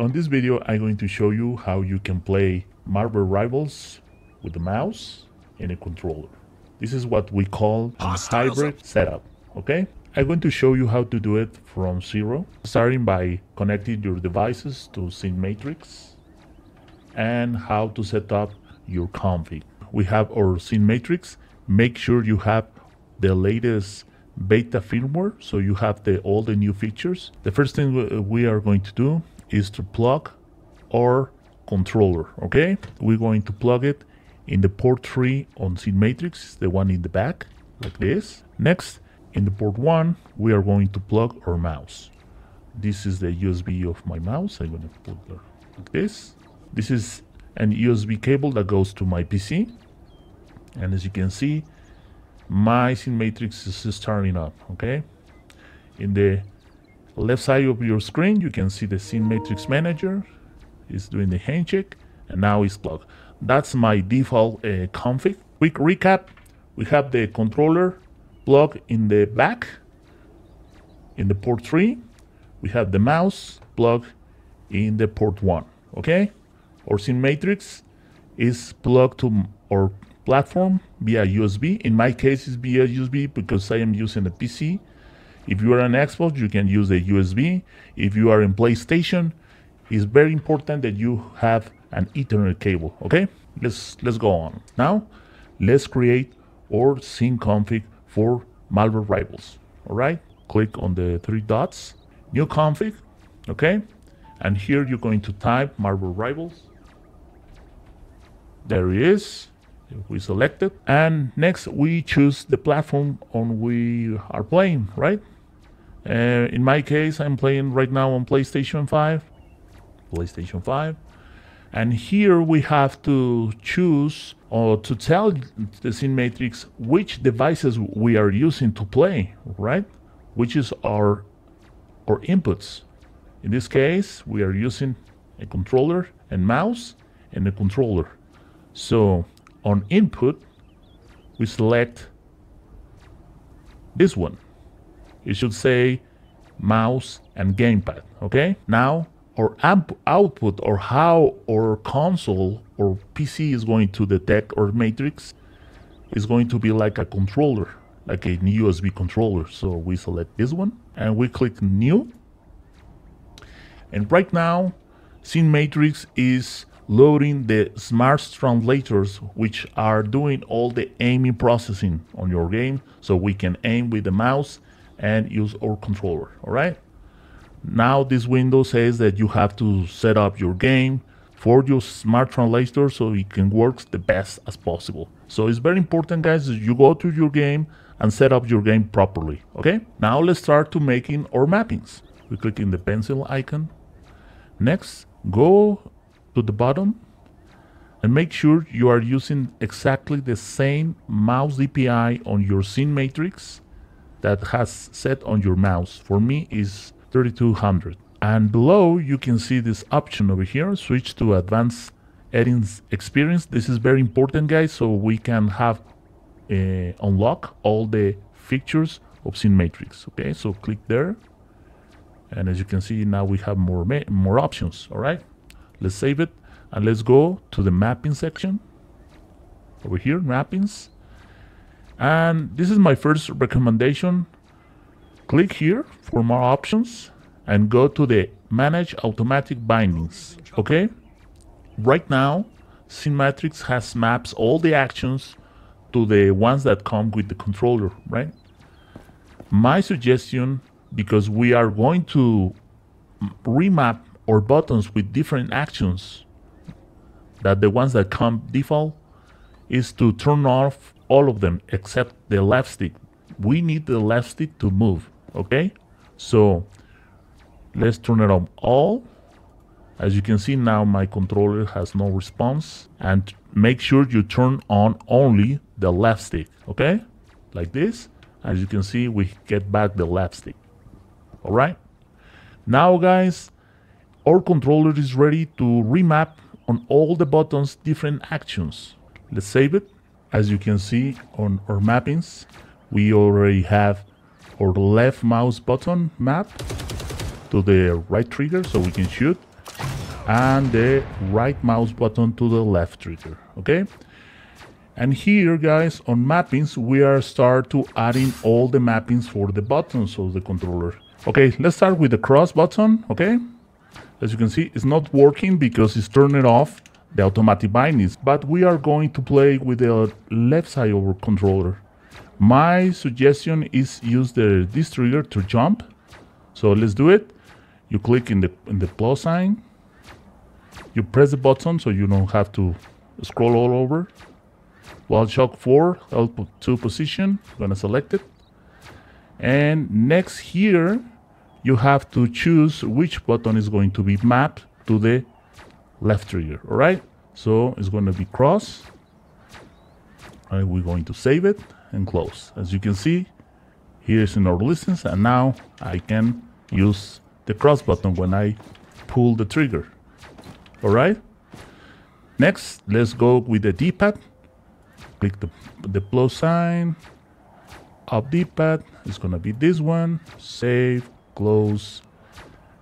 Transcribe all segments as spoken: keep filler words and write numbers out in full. On this video, I'm going to show you how you can play Marvel Rivals with a mouse and a controller. This is what we call a hybrid setup, okay? I'm going to show you how to do it from zero, starting by connecting your devices to Scene Matrix and how to set up your config. We have our Scene Matrix. Make sure you have the latest beta firmware, so you have the, all the new features. The first thing we are going to do is to plug our controller, okay? We're going to plug it in the port three on Scene Matrix, the one in the back, like this. Next, in the port one, we are going to plug our mouse. This is the U S B of my mouse. I'm gonna put it like this. This is an U S B cable that goes to my P C. And as you can see, my Scene Matrix is starting up, okay? In the left side of your screen, you can see the Scene Matrix Manager is doing the handshake, and now it's plugged. That's my default uh, config. Quick recap, we have the controller plugged in the back, in the port three. We have the mouse plugged in the port one, okay? Our Scene Matrix is plugged to our platform via U S B. In my case, it's via U S B because I am using a P C. If you are on Xbox, you can use the U S B. If you are in PlayStation, it's very important that you have an Ethernet cable, okay? Let's, let's go on. Now, let's create our Scene config for Marvel Rivals, all right? Click on the three dots, new config, okay? And here you're going to type Marvel Rivals. There it is. We select it, and next we choose the platform on we are playing, right? Uh, in my case, I'm playing right now on PlayStation five. PlayStation five. And here we have to choose or to tell the Scene Matrix which devices we are using to play, right? Which is our, our inputs. In this case, we are using a controller and mouse and a controller. So on input, we select this one. It should say mouse and gamepad, okay? Now, our output, or how our console or P C is going to detect our matrix, is going to be like a controller, like a U S B controller. So we select this one, and we click New. And right now, Scene Matrix is loading the Smart translators, which are doing all the aiming processing on your game, so we can aim with the mouse and use our controller, all right? Now this window says that you have to set up your game for your Smart translator so it can work the best as possible. So it's very important, guys, that you go to your game and set up your game properly, okay? Now let's start to making our mappings. We click in the pencil icon. Next, go to the bottom and make sure you are using exactly the same mouse D P I on your Scene Matrix that has set on your mouse. For me is thirty-two hundred. And below you can see this option over here, switch to advanced editing experience. This is very important, guys, so we can have uh, unlock all the features of Scene Matrix, okay? So click there, and as you can see, now we have more more options, all right? Let's save it, and let's go to the mapping section. Over here, mappings. And this is my first recommendation. Click here for more options and go to the Manage Automatic Bindings, okay? Right now, Scene Matrix has maps all the actions to the ones that come with the controller, right? My suggestion, because we are going to remap or buttons with different actions that the ones that come default, is to turn off all of them except the left stick. We need the left stick to move, okay? So let's turn it on all. As you can see, now my controller has no response, and make sure you turn on only the left stick, okay? Like this. As you can see, we get back the left stick, all right? Now, guys, our controller is ready to remap on all the buttons different actions. Let's save it. As you can see on our mappings, we already have our left mouse button map to the right trigger so we can shoot. and the right mouse button to the left trigger, okay? And here, guys, on mappings, we are start to adding all the mappings for the buttons of the controller. Okay, let's start with the cross button, okay? As you can see, it's not working because it's turned off the automatic bindings, but we are going to play with the left side of our controller. My suggestion is use the this trigger to jump. So let's do it. You click in the in the plus sign. You press the button so you don't have to scroll all over. WildShock four, L two position, I'm gonna select it. And next here, you have to choose which button is going to be mapped to the left trigger, all right? So it's gonna be cross. And we're going to save it and close. As you can see, here's in our listings, and now I can use the cross button when I pull the trigger, all right? Next, let's go with the D-pad. Click the, the plus sign, up D-pad, it's gonna be this one, save, close,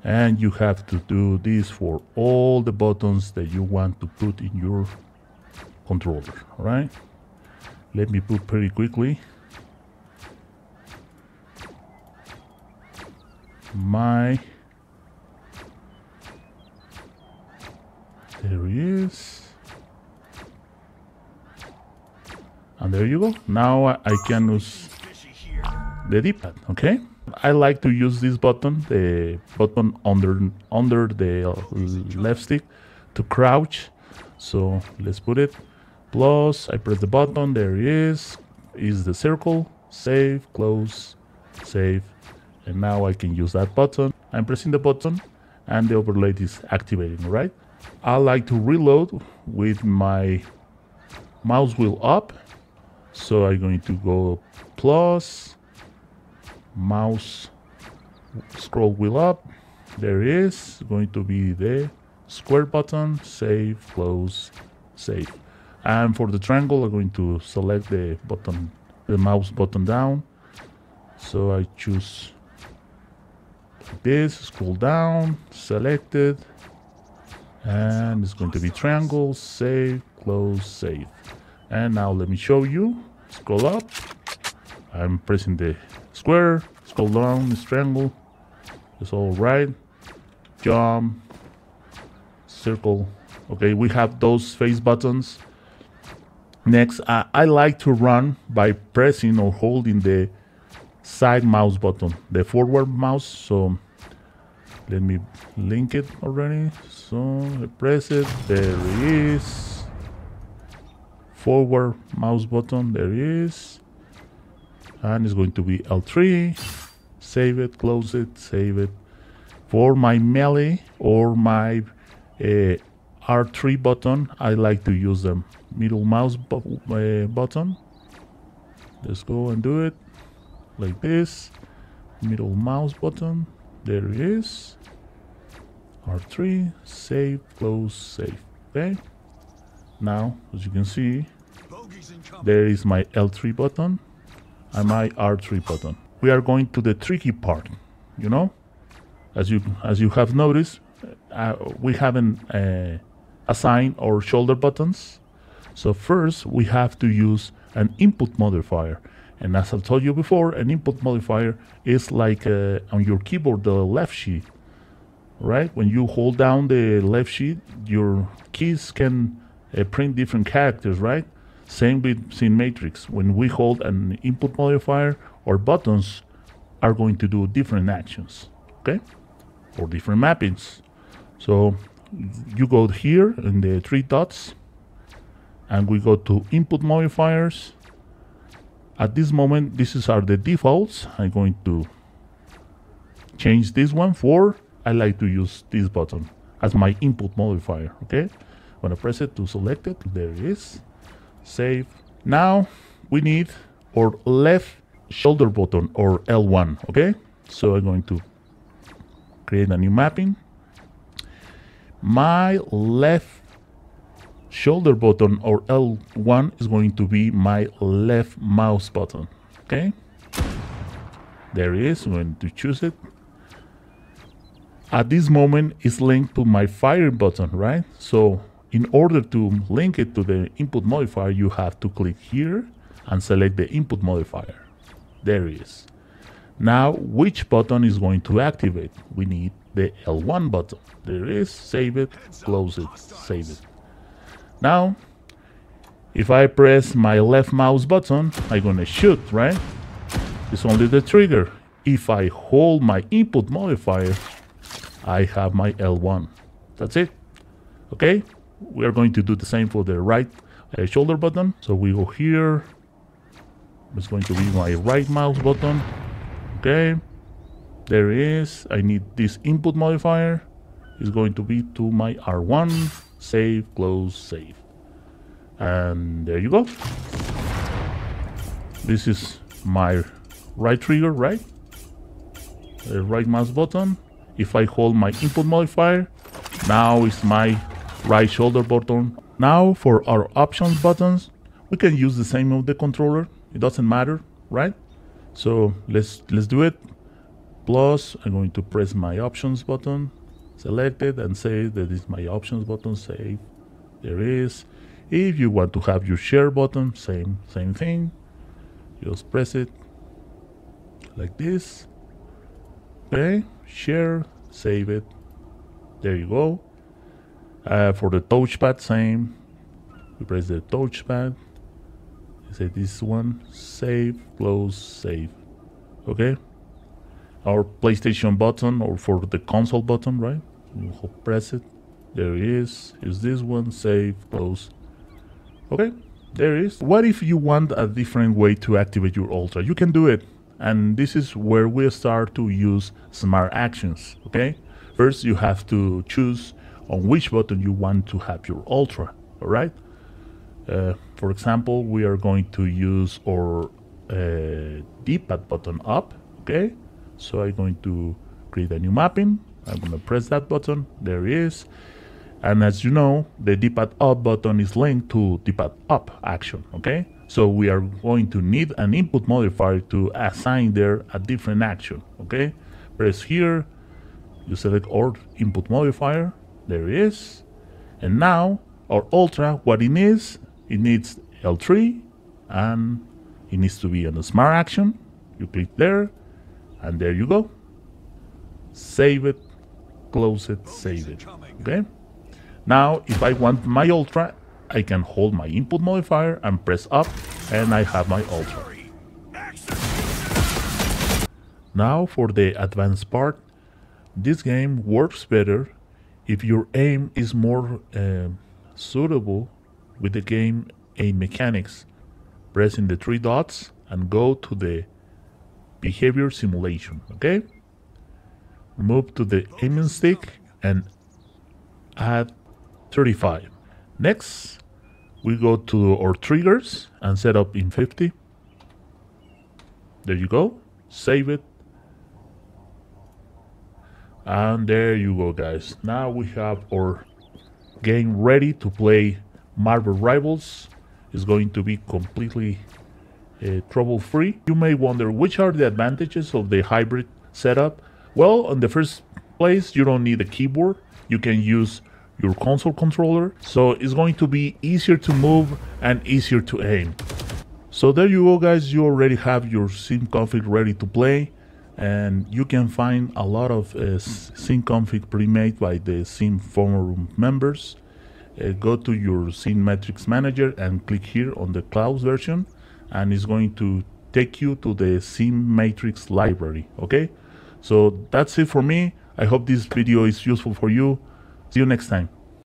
and you have to do this for all the buttons that you want to put in your controller, all right? Let me put pretty quickly my, there it is. And there you go. Now I can use the D-pad, okay? I like to use this button, the button under, under the left stick to crouch. So let's put it. Plus, I press the button, there it is. Is the circle, save, close, save. And now I can use that button. I'm pressing the button and the overlay is activating, right? I like to reload with my mouse wheel up. So I'm going to go plus, mouse scroll wheel up, there is going to be the square button, save, close, save. And for the triangle, I'm going to select the button, the mouse button down. So I choose this, scroll down, select it, and it's going to be triangle, save, close, save. And now let me show you, scroll up, I'm pressing the square, scroll down, this triangle, it's all right, jump, circle. Okay, we have those face buttons. Next, I, I like to run by pressing or holding the side mouse button, the forward mouse, so let me link it already, so I press it, there it is. Forward mouse button, there it is, and it's going to be L three, save it, close it, save it. For my melee or my uh, R three button, I like to use the middle mouse bu uh, button. Let's go and do it like this, middle mouse button, there it is, R three, save, close, save, okay? Now, as you can see, there is my L three button and my R three button. We are going to the tricky part, you know? As you as you have noticed, uh, we haven't uh, assigned our shoulder buttons. So first, we have to use an input modifier. And as I told you before, an input modifier is like uh, on your keyboard, the left shift, right? When you hold down the left shift, your keys can Uh, print different characters, right? Same with Scene Matrix. When we hold an input modifier, our buttons are going to do different actions, okay? Or different mappings. So you go here in the three dots, and we go to input modifiers. At this moment, these are the defaults. I'm going to change this one for, I like to use this button as my input modifier, okay? I'm gonna press it to select it, there it is, save. Now we need our left shoulder button or L one, okay? So I'm going to create a new mapping. My left shoulder button or L one is going to be my left mouse button, okay? There it is, I'm going to choose it. at this moment it's linked to my fire button, right? So in order to link it to the input modifier, you have to click here and select the input modifier. There it is. Now, which button is going to activate? We need the L one button. There it is. Save it, close it, save it. Now, if I press my left mouse button, I'm gonna shoot, right? It's only the trigger. If I hold my input modifier, I have my L one. That's it. Okay, we are going to do the same for the right uh, shoulder button. So we go here. It's going to be my right mouse button. Okay, there it is. I need this input modifier. It's going to be to my R one. Save, close, save. And there you go. This is my right trigger, right? The right mouse button. If I hold my input modifier, now it's my right shoulder button. Now for our options buttons, we can use the same of the controller. It doesn't matter, right? So let's let's do it. Plus, I'm going to press my options button, select it, and say that is my options button. Save. There is. If you want to have your share button, same same thing. Just press it like this. Okay. Share. Save it. There you go. Uh, for the touchpad, same. We press the touchpad. Say this one, save, close, save. Okay, our PlayStation button, or for the console button, right? We'll press it. There it is. Use this one, save, close. Okay, there it is. What if you want a different way to activate your ultra? You can do it, and this is where we start to use smart actions. Okay, first you have to choose on which button you want to have your ultra. All right. Uh, for example, we are going to use our uh, D-pad button up, okay? So I'm going to create a new mapping. I'm going to press that button. There it is. And as you know, the D-pad up button is linked to D-pad up action, okay? So we are going to need an input modifier to assign there a different action, okay? Press here. You select our input modifier. There it is. And now our ultra, what it is, it needs L three, and it needs to be on a smart action. You click there, and there you go. Save it, close it, save it. Okay. Now, if I want my ultra, I can hold my input modifier and press up, and I have my ultra. Now, for the advanced part, this game works better if your aim is more uh, suitable with the game aim mechanics. Pressing the three dots and go to the behavior simulation, okay? Move to the aiming stick and add thirty-five. Next, we go to our triggers and set up in fifty. There you go, save it. And there you go, guys. Now we have our game ready to play. Marvel Rivals is going to be completely uh, trouble-free. You may wonder, which are the advantages of the hybrid setup? Well, on the first place, you don't need a keyboard. You can use your console controller, so it's going to be easier to move and easier to aim. So there you go, guys. You already have your X I M config ready to play, and you can find a lot of uh, X I M config pre-made by the X I M forum members. Uh, go to your Scene Matrix Manager and click here on the Cloud version, and it's going to take you to the Scene Matrix library. Okay, so that's it for me. I hope this video is useful for you. See you next time.